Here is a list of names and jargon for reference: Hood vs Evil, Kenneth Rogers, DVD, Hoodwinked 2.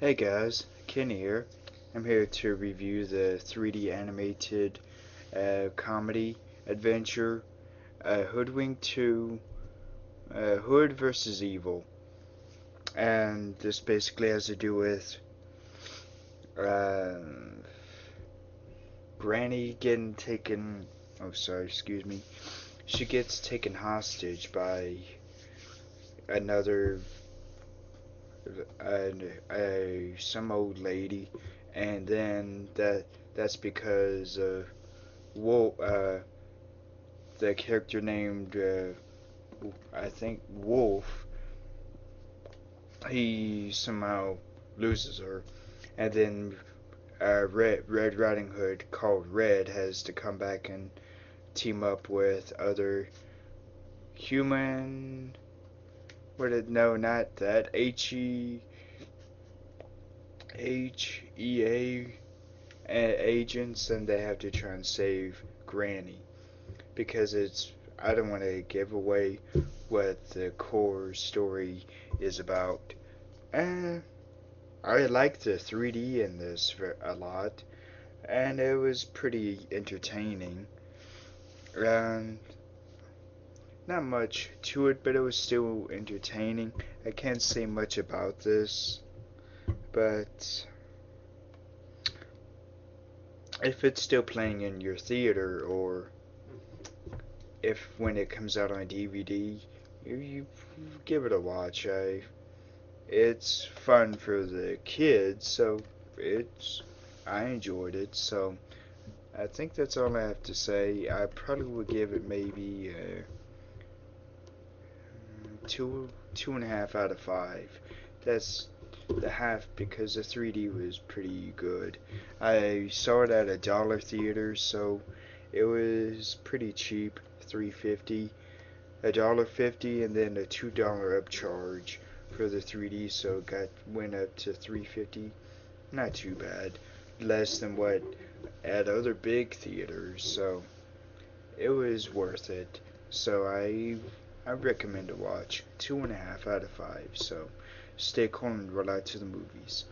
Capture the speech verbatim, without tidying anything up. Hey guys, Ken here. I'm here to review the three D animated uh, comedy adventure uh, Hoodwinked two, uh, Hood versus Evil. And this basically has to do with uh, Granny getting taken, oh sorry, excuse me. She gets taken hostage by another and a some old lady, and then that that's because uh, Wolf, uh the character named uh, I think Wolf, he somehow loses her, and then uh, Red Red Riding Hood, called Red, has to come back and team up with other human. What did no, not that H E H E A agents, and they have to try and save Granny, because it's I don't want to give away what the core story is about. Uh, I like the three D in this for a lot, and it was pretty entertaining. And not much to it, but it was still entertaining. I can't say much about this, but if it's still playing in your theater, or if when it comes out on D V D, you, you give it a watch. I, it's fun for the kids, so it's I enjoyed it. So I think that's all I have to say. I probably would give it maybe Uh, Two, two and a half out of five. That's the half because the three D was pretty good. I saw it at a dollar theater, so it was pretty cheap, three fifty, a dollar fifty, and then a two dollar upcharge for the three D, so it got went up to three fifty. Not too bad, less than what at other big theaters, so it was worth it. So I. I recommend a watch. Two and a half out of five, so stay cool and relax to the movies.